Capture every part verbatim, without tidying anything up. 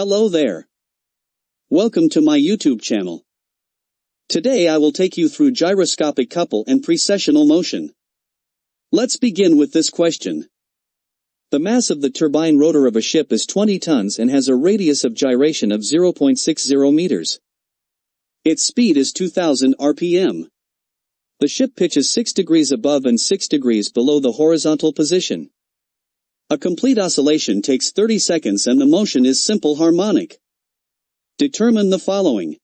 Hello there. Welcome to my YouTube channel. Today I will take you through gyroscopic couple and precessional motion. Let's begin with this question. The mass of the turbine rotor of a ship is twenty tons and has a radius of gyration of zero point six zero meters. Its speed is two thousand R P M. The ship pitches six degrees above and six degrees below the horizontal position. A complete oscillation takes thirty seconds and the motion is simple harmonic. Determine the following.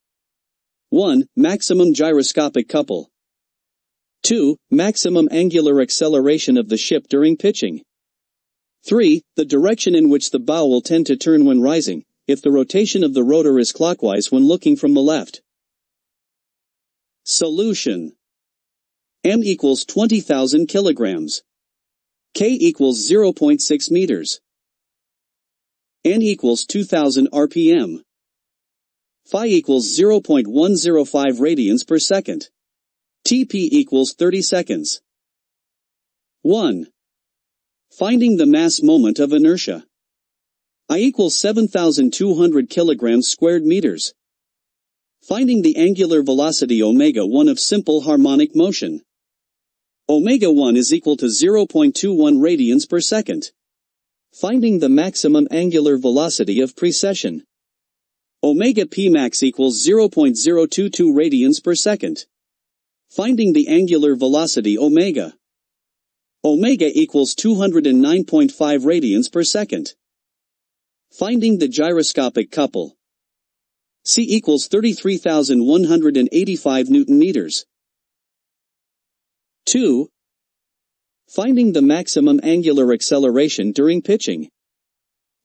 one. Maximum gyroscopic couple. two. Maximum angular acceleration of the ship during pitching. three. The direction in which the bow will tend to turn when rising, if the rotation of the rotor is clockwise when looking from the left. Solution. M equals twenty thousand kilograms. K equals zero point six meters. N equals two thousand R P M. Phi equals zero point one zero five radians per second. T P equals thirty seconds. one. Finding the mass moment of inertia. I equals seven thousand two hundred kilograms squared meters. Finding the angular velocity omega one of simple harmonic motion. Omega one is equal to zero point two one radians per second. Finding the maximum angular velocity of precession. Omega p max equals zero point zero two two radians per second. Finding the angular velocity omega. Omega equals two hundred nine point five radians per second. Finding the gyroscopic couple. C equals thirty-three thousand one hundred eighty-five newton meters. two. Finding the maximum angular acceleration during pitching.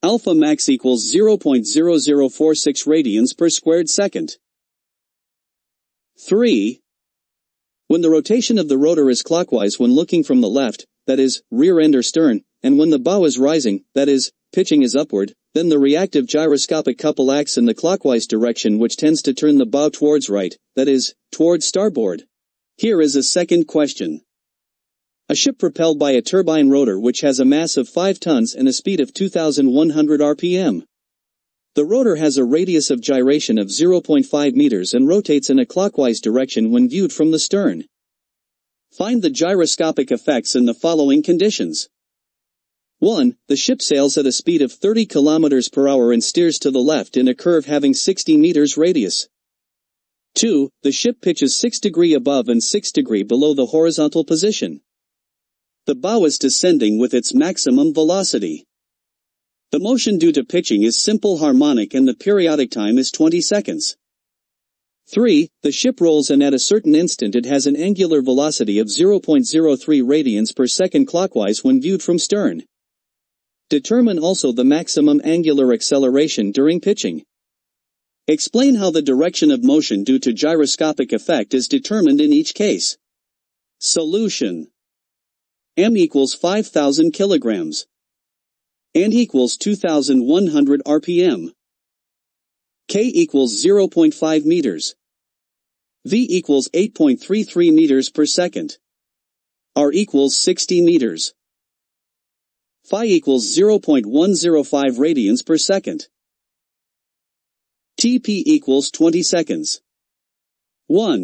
Alpha max equals zero point zero zero four six radians per squared second. three. When the rotation of the rotor is clockwise when looking from the left, that is, rear end or stern, and when the bow is rising, that is, pitching is upward, then the reactive gyroscopic couple acts in the clockwise direction which tends to turn the bow towards right, that is, towards starboard. Here is a second question. A ship propelled by a turbine rotor which has a mass of five tons and a speed of two thousand one hundred R P M. The rotor has a radius of gyration of zero point five meters and rotates in a clockwise direction when viewed from the stern. Find the gyroscopic effects in the following conditions. one. The ship sails at a speed of thirty kilometers per hour and steers to the left in a curve having sixty meters radius. two. The ship pitches six degrees above and six degrees below the horizontal position. The bow is descending with its maximum velocity. The motion due to pitching is simple harmonic and the periodic time is twenty seconds. three. The ship rolls and at a certain instant it has an angular velocity of zero point zero three radians per second clockwise when viewed from stern. Determine also the maximum angular acceleration during pitching. Explain how the direction of motion due to gyroscopic effect is determined in each case. Solution. M equals five thousand kilograms. N equals two thousand one hundred R P M. K equals zero point five meters. V equals eight point three three meters per second. R equals sixty meters. Phi equals zero point one zero five radians per second. T P equals twenty seconds. one.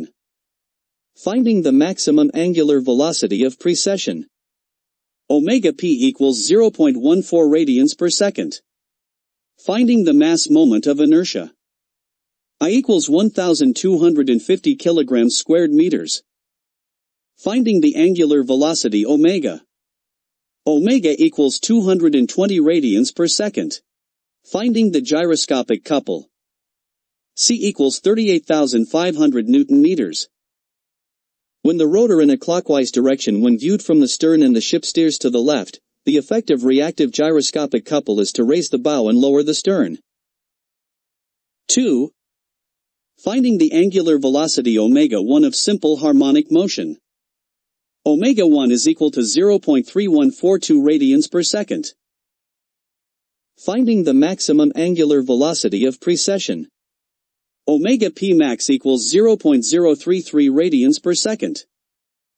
Finding the maximum angular velocity of precession. Omega p equals zero point one four radians per second. Finding the mass moment of inertia. I equals one thousand two hundred fifty kilograms squared meters. Finding the angular velocity omega. Omega equals two hundred twenty radians per second. Finding the gyroscopic couple. C equals thirty-eight thousand five hundred newton meters. When the rotor in a clockwise direction when viewed from the stern and the ship steers to the left, the effect of reactive gyroscopic couple is to raise the bow and lower the stern. two. Finding the angular velocity omega one of simple harmonic motion. Omega one is equal to zero point three one four two radians per second. Finding the maximum angular velocity of precession. Omega p max equals zero point zero three three radians per second.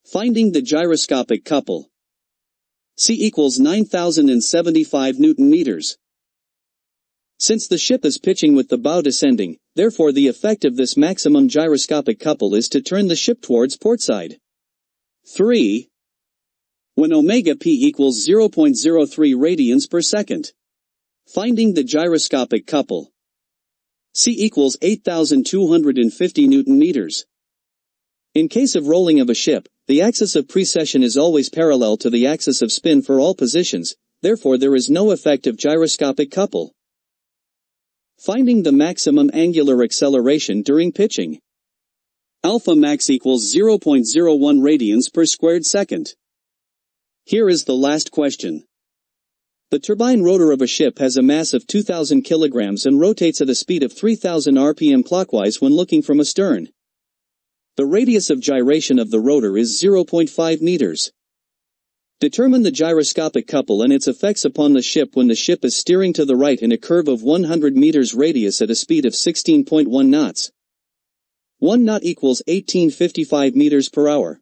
Finding the gyroscopic couple. C equals nine thousand seventy-five newton meters. Since the ship is pitching with the bow descending, therefore the effect of this maximum gyroscopic couple is to turn the ship towards portside. three. When omega p equals zero point zero three radians per second. Finding the gyroscopic couple. C equals eight thousand two hundred fifty newton meters. In case of rolling of a ship, the axis of precession is always parallel to the axis of spin for all positions, therefore there is no effect of gyroscopic couple. Finding the maximum angular acceleration during pitching. Alpha max equals zero point zero one radians per squared second. Here is the last question. The turbine rotor of a ship has a mass of two thousand kilograms and rotates at a speed of three thousand R P M clockwise when looking from astern. The radius of gyration of the rotor is zero point five meters. Determine the gyroscopic couple and its effects upon the ship when the ship is steering to the right in a curve of one hundred meters radius at a speed of sixteen point one knots. one knot equals eighteen fifty-five meters per hour.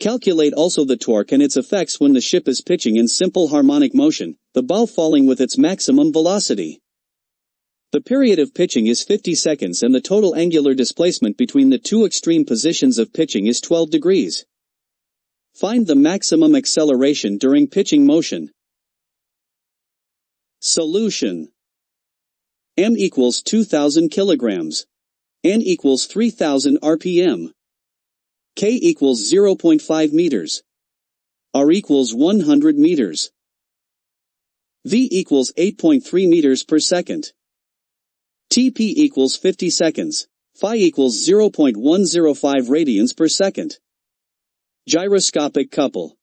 Calculate also the torque and its effects when the ship is pitching in simple harmonic motion, the bow falling with its maximum velocity. The period of pitching is fifty seconds and the total angular displacement between the two extreme positions of pitching is twelve degrees. Find the maximum acceleration during pitching motion. Solution. M equals two thousand kilograms. N equals three thousand R P M. K equals zero point five meters. R equals one hundred meters. V equals eight point three meters per second. T P equals fifty seconds. Phi equals zero point one zero five radians per second. Gyroscopic couple.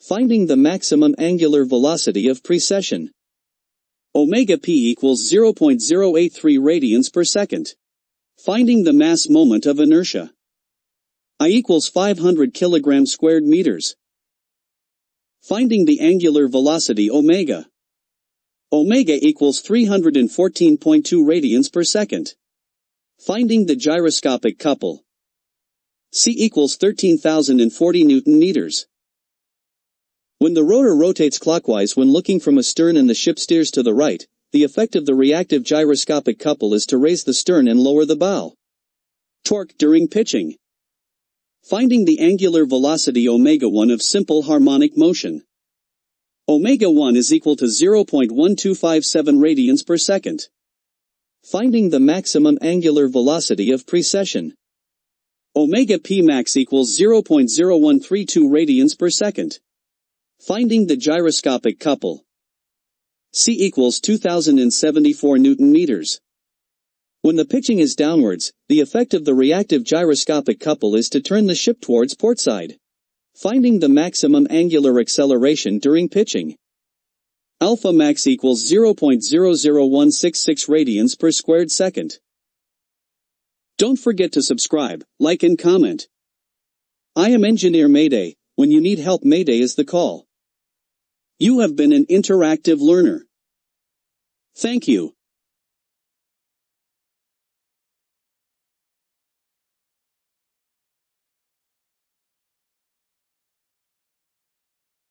Finding the maximum angular velocity of precession. Omega p equals zero point zero eight three radians per second. Finding the mass moment of inertia. I equals five hundred kilogram squared meters. Finding the angular velocity omega. Omega equals three hundred fourteen point two radians per second. Finding the gyroscopic couple. C equals thirteen thousand forty newton meters. When the rotor rotates clockwise when looking from astern and the ship steers to the right, the effect of the reactive gyroscopic couple is to raise the stern and lower the bow. Torque during pitching. Finding the angular velocity omega one of simple harmonic motion. Omega one is equal to zero point one two five seven radians per second. Finding the maximum angular velocity of precession. Omega p max equals zero point zero one three two radians per second. Finding the gyroscopic couple. C equals two thousand seventy-four newton meters. When the pitching is downwards, the effect of the reactive gyroscopic couple is to turn the ship towards portside. Finding the maximum angular acceleration during pitching. Alpha max equals zero point zero zero one six six radians per squared second. Don't forget to subscribe, like and comment. I am Engineer Mayday. When you need help, Mayday is the call. You have been an interactive learner. Thank you.